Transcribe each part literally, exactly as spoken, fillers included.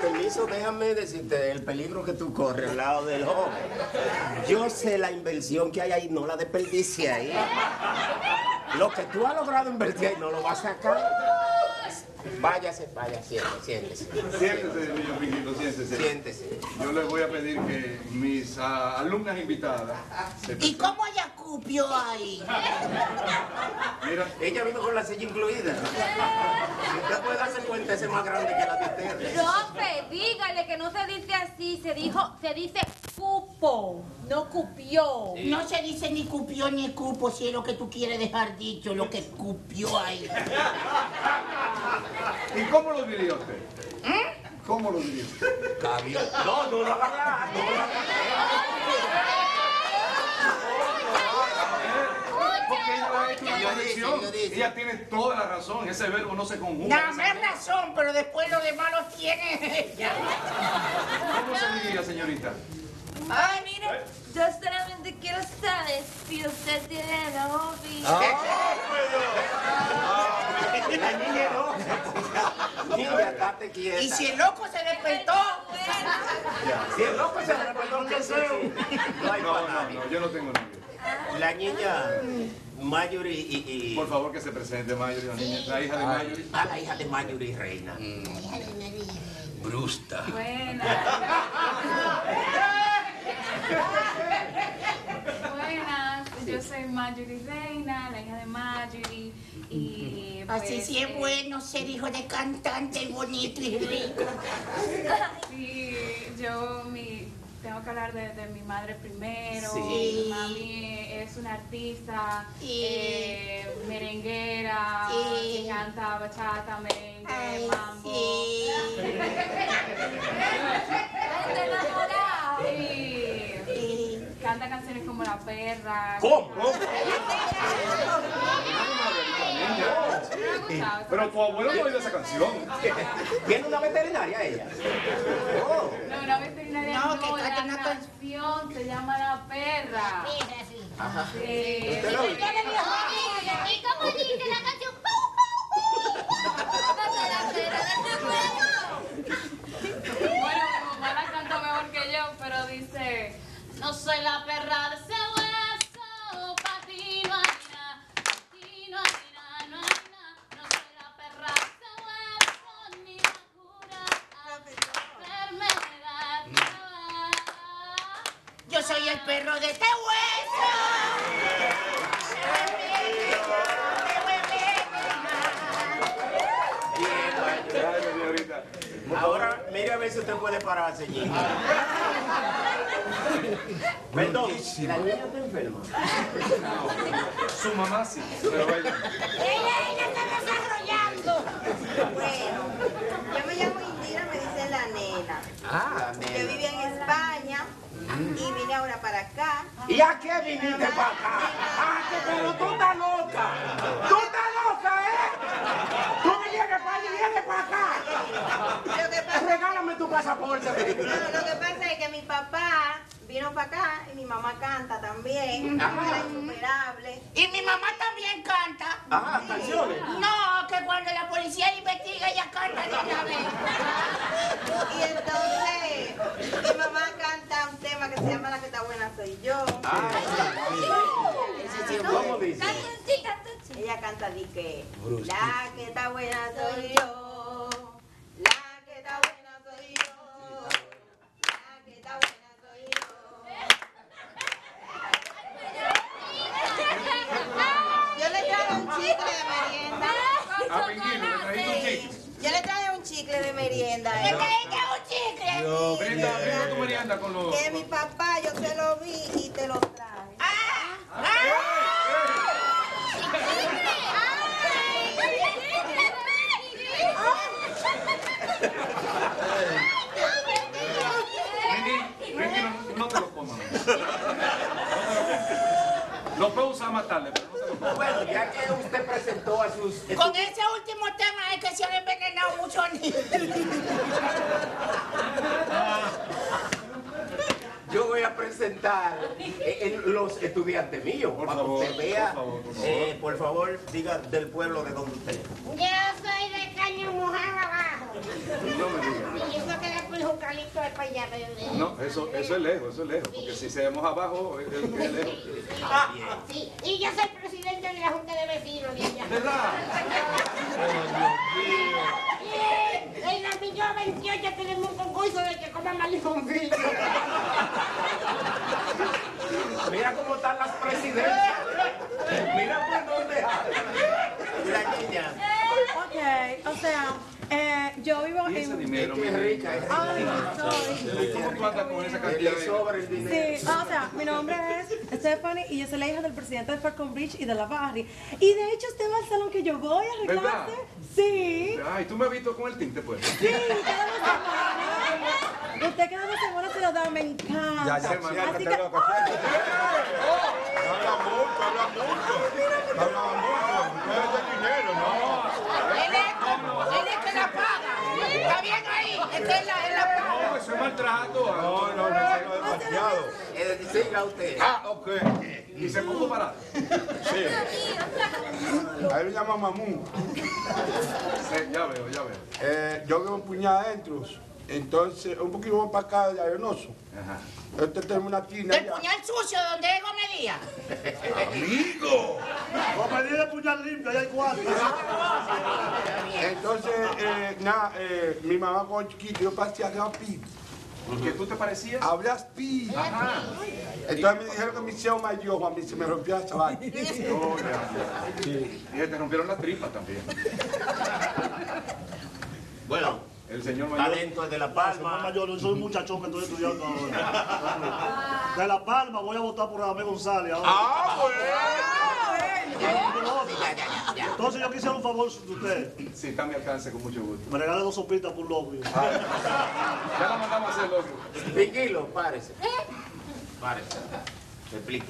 permiso, déjame decirte el peligro que tú corres al lado del hombre. Yo sé la inversión que hay ahí, no la desperdicia ahí. Lo que tú has logrado invertir ahí no lo vas a sacar. Váyase, váyase, siéntese. Siéntese, siéntese, niño Piquito, siéntese. Siéntese. Yo les voy a pedir que mis uh, alumnas invitadas... Se ¿Y cómo ella cupió ahí? Mira, ella vino con la silla incluida. Usted puede darse cuenta, ese es más grande que la de ustedes. Profe, dígale que no se dice así, se dijo, se dice cupo, no cupió. Sí. No se dice ni cupió ni cupo, si es lo que tú quieres dejar dicho, lo que cupió ahí. ¿Y cómo lo diría usted? ¿Eh? ¿Cómo lo diría usted? Cabió. No, no, no, no, no, no, no. Ella tiene toda la razón, ese verbo no se conjuga. No, no es razón, pero después lo demás lo tiene ella. ¿Cómo se diría, señorita? Ay, mira, yo solamente quiero saber si usted tiene novio. La niña es loca. Niña, date quieta. Y si el loco se despertó. Si el loco se despertó, ¿qué sé? No, no, no, yo no tengo novio. La niña Mayuri y... Por favor, que se presente Mayuri, la niña, la hija de Mayuri. A la hija de Mayuri Reina. Brusta. Buena. Buenas, yo soy Mayuri Reina, la hija de Mayuri, y... Pues, así sí es bueno ser hijo de cantante, bonito y rico. Sí, yo mi, tengo que hablar de, de mi madre primero. Sí. Mi mami es una artista, sí. eh, merenguera, sí. Que canta bachata, merengue, ay, mambo. Sí. Canta canciones como La Perra. ¿Cómo? Pero tu abuelo no oye esa canción. ¿Tiene una veterinaria ella? No, una veterinaria no, la canción se llama La Perra. Ajá. ¿Usted lo oye? ¿Y cómo dice la canción? Bueno, mi mamá la canta mejor que yo, pero dice... No soy la perra de ese hueso, pa' ti no hay nada, pa' ti no hay nada, no hay nada. No soy la perra de ese hueso, ni la cura a tu enfermedad te va. Yo soy el perro de este hueso. Ahora, mira a ver si usted puede pararse allí. Perdón, la niña está enferma. Su mamá sí, pero baila. Ella, ella está desarrollando. Bueno, yo me llamo Indira, me dicen la nena. Ah, nena. Yo vivía en España y vine ahora para acá. ¿Y a qué viniste para acá? Ah, que pero tú estás loca. Tú estás loca, ¿eh? Tú me llegas para allá y vienes para acá. Lo que pasa... Regálame tu pasaporte. No, lo que pasa es que mi papá... Vino para acá y mi mamá canta también. Ajá. Era insuperable. Y mi mamá también canta. Ajá, canciones. Sí. No, que cuando la policía investiga ella canta de una vez. Y entonces, mi mamá canta un tema que se llama La que está buena soy yo. Ah, ¿cómo dice? Ella canta de que la que está buena soy yo. La que está buena soy yo. La que está buena. Yo le traje un chicle de merienda. ¿Le trajiste un chicle? No, brinda, brinda tu merienda con los... Que mi papá, yo te lo vi y te lo traje. ¡Ah! ¡Ah! ¡Ah! No te lo comas. Lo puedo usar más tarde, pero no te lo comas. Bueno, ya que usted presentó a sus... Con ese último tema es que se han envenenado mucho niños. Yo voy a presentar eh, los estudiantes míos, por para favor, que usted vea. Por favor, por favor. Eh, por favor, diga del pueblo de donde usted. Yo soy de Caño Mujer abajo. No me digas. No, eso, eso es lejos, eso es lejos, porque si se vemos abajo, es, es lejos. Ah, sí, y yo soy presidente de la Junta de Vecinos de allá. ¿Verdad? En la millón veintiocho tenemos un concurso de que coman malifoncillo. Mira cómo están las presidencias. Mira por dónde hay. Ok, o sea... Eh, yo vivo en... Ese dinero, mi rica. Ay, soy... ¿Cómo tú andas con esa cantidad de sobres? Sí, o sea, mi nombre es Stephanie y yo soy la hija del presidente de Falcon Beach y de La Barri. Y de hecho, este va al salón que yo voy a arreglarte. Sí. Ay, ¿tú me has visto con el tinte, pues? Sí, cada semana. Usted cada dos semanas se lo da, me encanta. Ya, ya, hermano. Así que... ¡Ay! ¡No habla mucho, habla mucho! ¡No habla mucho! ¡No es de dinero, no! ¿Está bien ahí? Está en la, en la paga. No, eso es maltrato. No, no, no, eso no es demasiado. Es decir, a usted. Ah, ok. ¿Y se puso parado? Sí. Ahí lo llama Mamú. Sí, ya veo, ya veo. Eh, yo veo un puñado adentro. Entonces, un poquito más para acá de Arenoso. Ajá. Entonces tenemos una tina. ¿El allá. Puñal sucio donde es Gomedía? ¡Amigo! Gomedía es puñal limpio, allá hay cuatro. Entonces, eh, nada, eh, mi mamá con chiquito, yo pasé a Gapi. ¿Porque tú te parecías? Hablas pi. Ajá. Entonces me dijeron que me hicieron mayor, a mí se me rompió la chaval. No, ya. Sí. Y se te rompieron las tripas también. Bueno. El señor mayor. Talento es de La Palma. El señor mayor, yo soy un muchachón que estoy estudiando ahora. De La Palma voy a votar por Ramón González ahora. ¡Ah, pues! Entonces yo quisiera un favor de usted. Si está a mi alcance, con mucho gusto. Me regale dos sopitas por locrio. Ya la mandamos a hacer locrio. Tranquilo, párese. Párese. Te explico.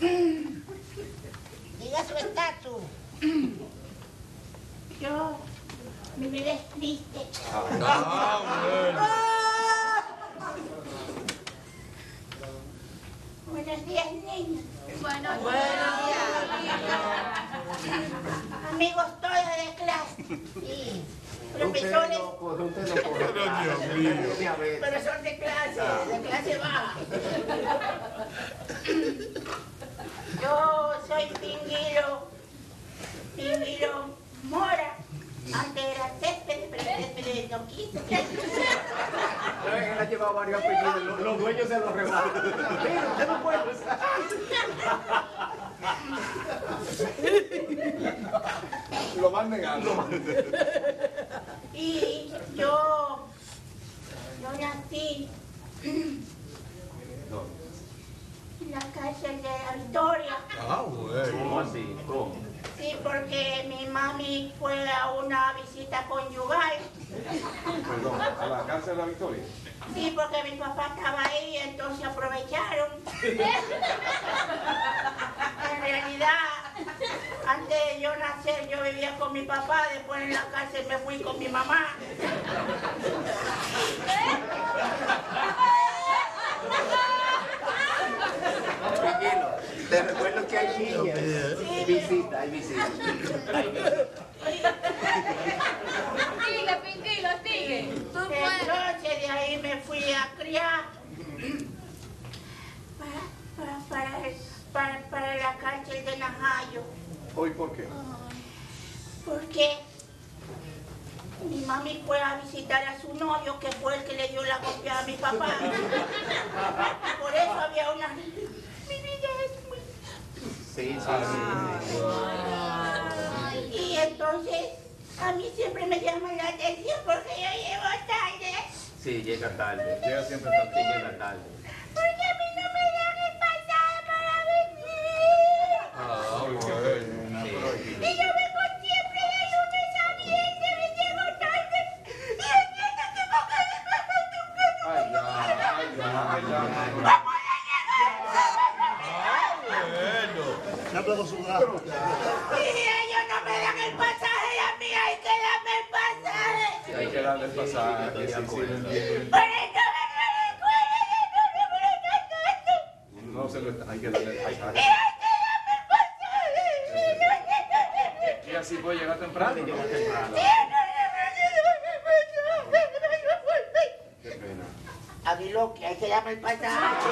Diga su estatus. Yo... Mi bebé es triste. Ah, bueno. Ah. Buenos días, niños. Buenos, Buenos días. días. Amigos todos de clase. Sí. Profesores. Loco, no, Dios mío. Profesor de clase, de clase baja. Yo soy Pinguilo. Pinguilo Mora. Antes era Césped, pero Césped no quiso. Pero él ha llevado varios apellidos, los, los dueños se los rebajan. Mira, ya no puedo. Lo van negando. Y yo... Yo nací... en la cárcel de la Victoria. Ah, güey. ¿Cómo así? ¿Cómo? Sí, porque mi mami fue a una visita conyugal. Perdón, ¿a la cárcel de la Victoria? Sí, porque mi papá estaba ahí, entonces aprovecharon. En realidad, antes de yo nacer, yo vivía con mi papá, después en la cárcel me fui con mi mamá. Tranquilo, te recuerdo que hay niños. Hay visita, hay visita. Sigue, Pinguilo, sigue. Entonces de ahí me fui a criar para, para, para, para, para la cárcel de Najayo. ¿Hoy por qué? Porque mi mami fue a visitar a su novio, que fue el que le dio la copia a mi papá. Por eso había una... Sí, sí, sí, sí. Y entonces, a mí siempre me llaman la atención porque yo llego tarde. Sí, llega tarde. Llega siempre tarde, llega tarde. Porque a mí no me dan el pasaje para venir. Ah, bueno. Sí. Y yo vengo siempre de lunes a viernes, me llego tarde. Y entiendo que no me dejan a tu casa. Ay, ya, no puedo sudar. Y ellos no me dan el pasaje, a mí hay que darme el pasaje. Hay que darle el pasaje. Por eso me no se lo está. Hay que darle el pasaje. Y hay que darme el pasaje. Y así puedo llegar temprano. Llegar temprano. Qué pena. Aguiloqui, ahí se llama el paisaje.